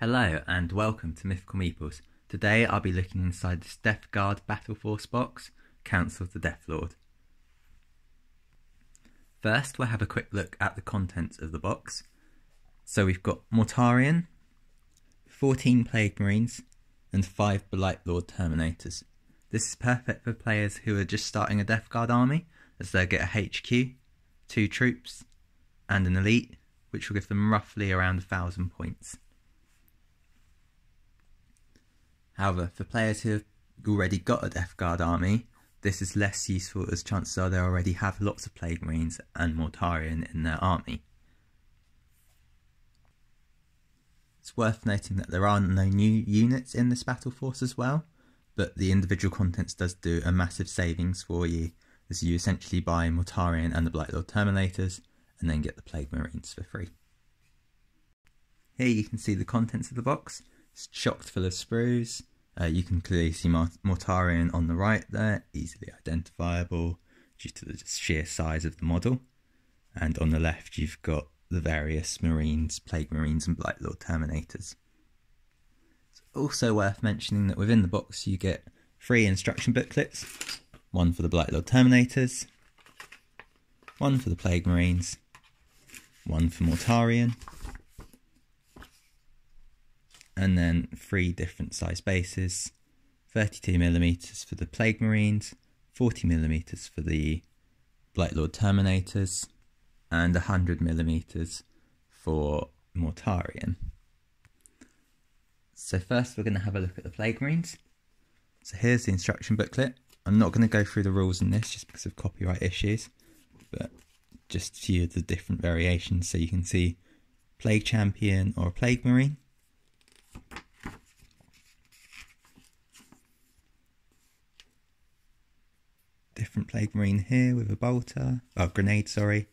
Hello and welcome to Mythical Meeples. Today I'll be looking inside this Death Guard Battle Force box, Council of the Death Lord. First we'll have a quick look at the contents of the box. So we've got Mortarion, 14 Plague Marines and 5 Blightlord Terminators. This is perfect for players who are just starting a Death Guard army, as they'll get a HQ, 2 troops and an elite, which will give them roughly around 1,000 points. However, for players who have already got a Death Guard army, this is less useful as chances are they already have lots of Plague Marines and Mortarion in their army. It's worth noting that there are no new units in this battle force as well, but the individual contents does do a massive savings for you, as you essentially buy Mortarion and the Blightlord Terminators and then get the Plague Marines for free. Here you can see the contents of the box. It's chock full of sprues. You can clearly see Mortarion on the right there, easily identifiable due to the sheer size of the model. And on the left you've got the various Marines, Plague Marines and Blightlord Terminators. It's also worth mentioning that within the box you get 3 instruction booklets. One for the Blightlord Terminators, one for the Plague Marines, one for Mortarion, and then 3 different size bases, 32mm for the Plague Marines, 40mm for the Blightlord Terminators, and 100mm for Mortarion. So first we're going to have a look at the Plague Marines. So here's the instruction booklet. I'm not going to go through the rules in this just because of copyright issues, but just a few of the different variations so you can see Plague Champion or Plague Marine. Different Plague Marine here with a grenade. And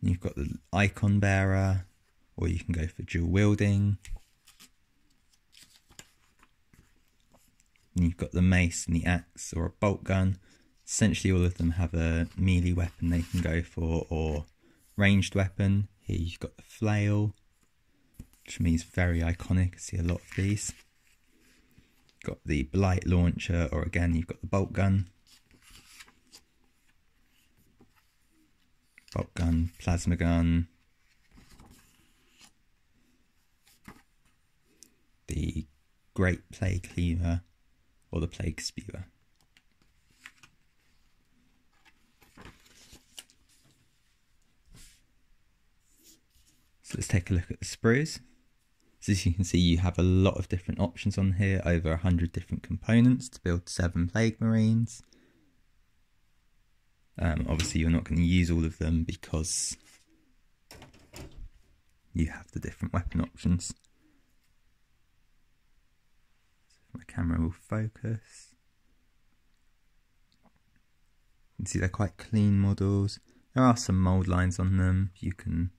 you've got the Icon Bearer, or you can go for dual wielding. And you've got the mace and the axe or a bolt gun. Essentially all of them have a melee weapon they can go for, or ranged weapon. Here you've got the flail, which means very iconic. I see a lot of these. Got the blight launcher, or again you've got the bolt gun. Bolt gun, plasma gun. The great plague cleaver, or the plague spewer. So let's take a look at the sprues. So as you can see, you have a lot of different options on here, over 100 different components to build 7 Plague Marines. Obviously you're not going to use all of them because you have the different weapon options. So my camera will focus. You can see they're quite clean models. There are some mould lines on them. You can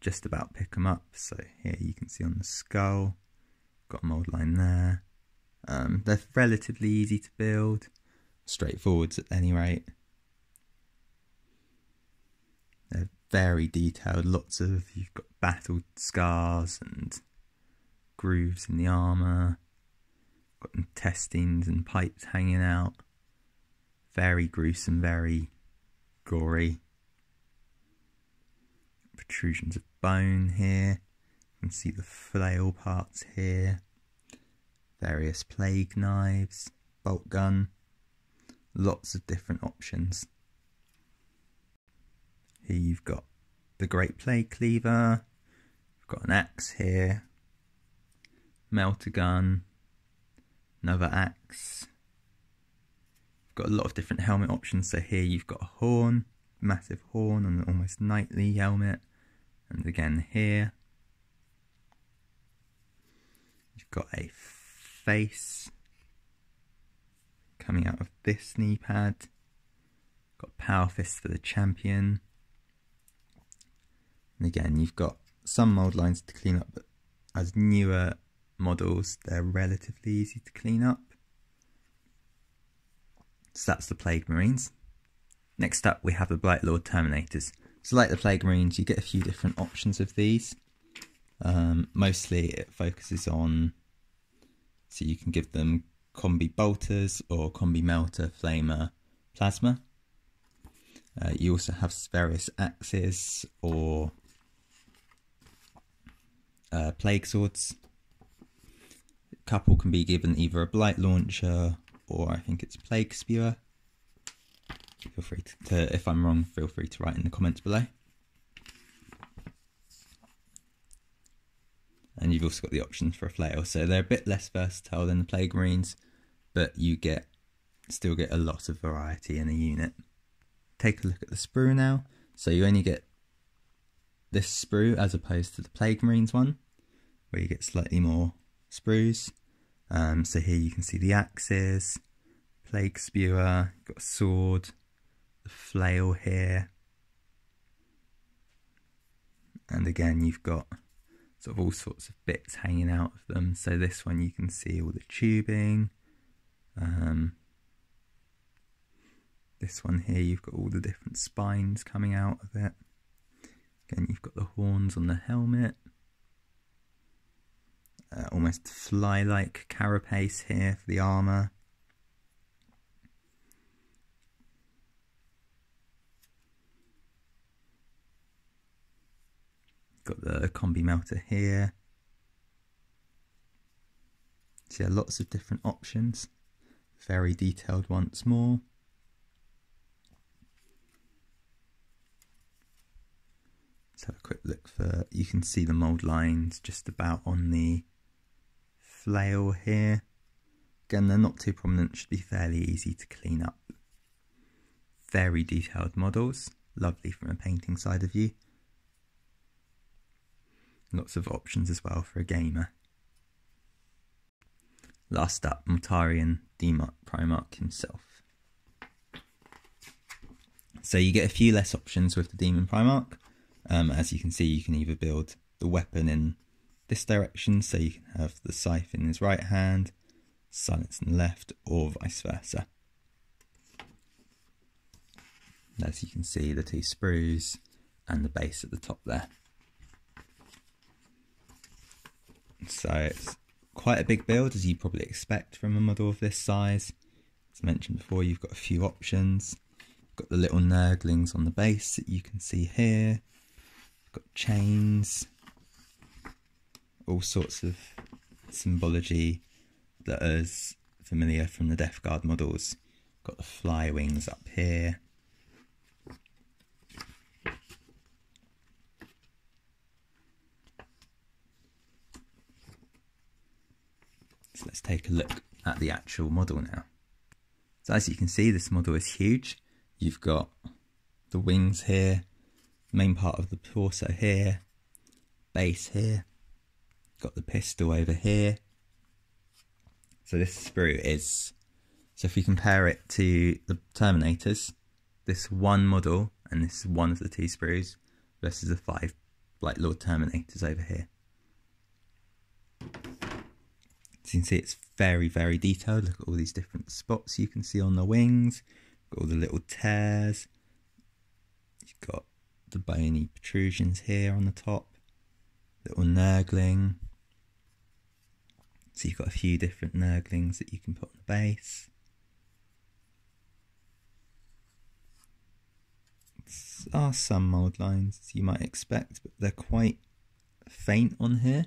just about pick them up. So here you can see on the skull, got a mould line there. They're relatively easy to build, straightforward at any rate. They're very detailed, you've got battle scars and grooves in the armour, got intestines and pipes hanging out. Very gruesome, very gory. Protrusions of bone here, you can see the flail parts here, various plague knives, bolt gun, lots of different options. Here you've got the great plague cleaver, you've got an axe here, melter gun, another axe. You've got a lot of different helmet options, so here you've got a horn, massive horn on an almost knightly helmet, and again here you've got a face coming out of this knee pad, got power fist for the champion, and again you've got some mould lines to clean up, but as newer models they're relatively easy to clean up. So that's the Plague Marines. Next up we have the Blightlord Terminators. So like the Plague Marines, you get a few different options of these. Mostly it focuses on, so you can give them combi bolters or combi melter, flamer, plasma. You also have various axes or plague swords. A couple can be given either a blight launcher or I think it's plague spewer. Feel free to, if I'm wrong, feel free to write in the comments below. And you've also got the option for a flail, so they're a bit less versatile than the Plague Marines, but you get still get a lot of variety in a unit. Take a look at the sprue now. So you only get this sprue as opposed to the Plague Marines one, where you get slightly more sprues. So here you can see the axes, plague spewer, got a sword, the flail here, and again you've got sort of all sorts of bits hanging out of them. So this one you can see all the tubing, this one here you've got all the different spines coming out of it. Again you've got the horns on the helmet, almost fly-like carapace here for the armour. Got the combi melter here. So yeah, lots of different options. Very detailed once more. Let's have a quick look for, you can see the mould lines just about on the flail here. Again, they're not too prominent, should be fairly easy to clean up. Very detailed models, lovely from a painting side of view. Lots of options as well for a gamer. Last up, Mortarion, the Primarch himself. So you get a few less options with the Demon Primarch. As you can see, you can either build the weapon in this direction, so you can have the scythe in his right hand, silence in the left, or vice versa. And as you can see, the two sprues and the base at the top there. So it's quite a big build, as you probably expect from a model of this size. As mentioned before, you've got a few options. You've got the little Nurglings on the base that you can see here. You've got chains, all sorts of symbology that is familiar from the Death Guard models. You've got the fly wings up here. So let's take a look at the actual model now. So as you can see, this model is huge. You've got the wings here, main part of the torso here, base here, got the pistol over here. So this sprue is, so if we compare it to the Terminators, this one model, and this is one of the two sprues, versus the 5 Blightlord Terminators over here. So you can see it's very, very detailed. Look at all these different spots you can see on the wings. Got all the little tears. You've got the bony protrusions here on the top. Little Nurgling. So you've got a few different Nurglings that you can put on the base. There are some mould lines, as you might expect, but they're quite faint on here.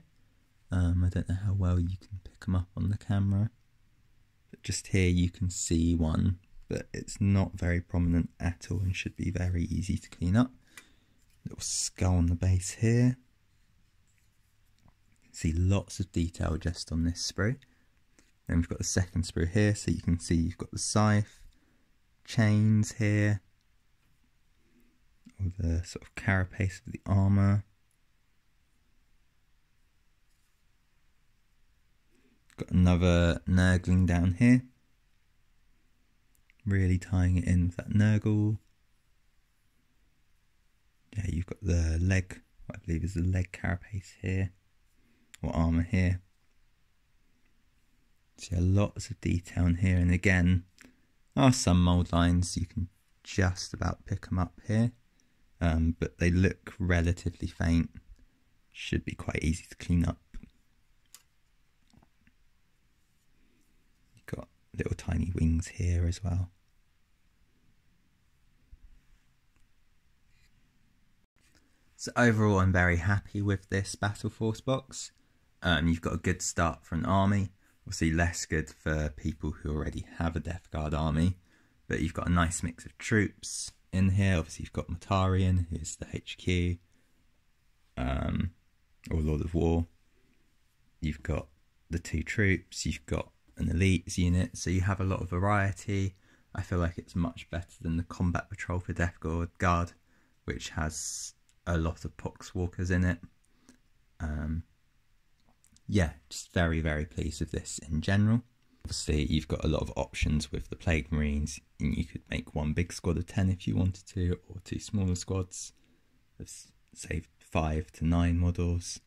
I don't know how well you can pick them up on the camera, but just here you can see one, but it's not very prominent at all and should be very easy to clean up. Little skull on the base here. You can see lots of detail just on this sprue. Then we've got the second sprue here, so you can see you've got the scythe, chains here, all the sort of carapace of the armour. Got another Nurgling down here, really tying it in with that Nurgle. Yeah, you've got the leg, what I believe is the leg carapace here, or armour here. So yeah, lots of detail in here, and again, there are some mould lines, you can just about pick them up here. but they look relatively faint. Should be quite easy to clean up. You've got little tiny wings here as well. So overall, I'm very happy with this Battle Force box. You've got a good start for an army. Obviously less good for people who already have a Death Guard army, but you've got a nice mix of troops in here. Obviously you've got Mortarion, who's the HQ, or Lord of War. You've got the two troops, you've got an elites unit, so you have a lot of variety. I feel like it's much better than the Combat Patrol for Death Guard, which has a lot of Poxwalkers in it. Yeah, just very, very pleased with this in general. Obviously, you've got a lot of options with the Plague Marines, and you could make one big squad of 10 if you wanted to, or two smaller squads of, say, 5 to 9 models.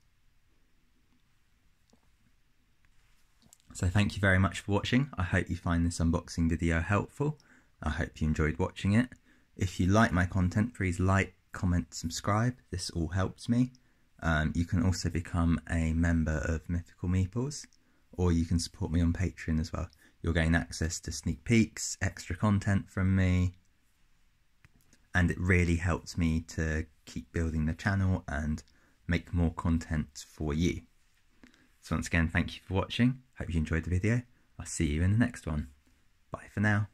So thank you very much for watching. I hope you find this unboxing video helpful. I hope you enjoyed watching it. If you like my content, please like, comment, subscribe. This all helps me. You can also become a member of Mythical Meeples, or you can support me on Patreon as well. You'll gain access to sneak peeks, extra content from me, and it really helps me to keep building the channel and make more content for you. So once again, thank you for watching. Hope you enjoyed the video. I'll see you in the next one. Bye for now.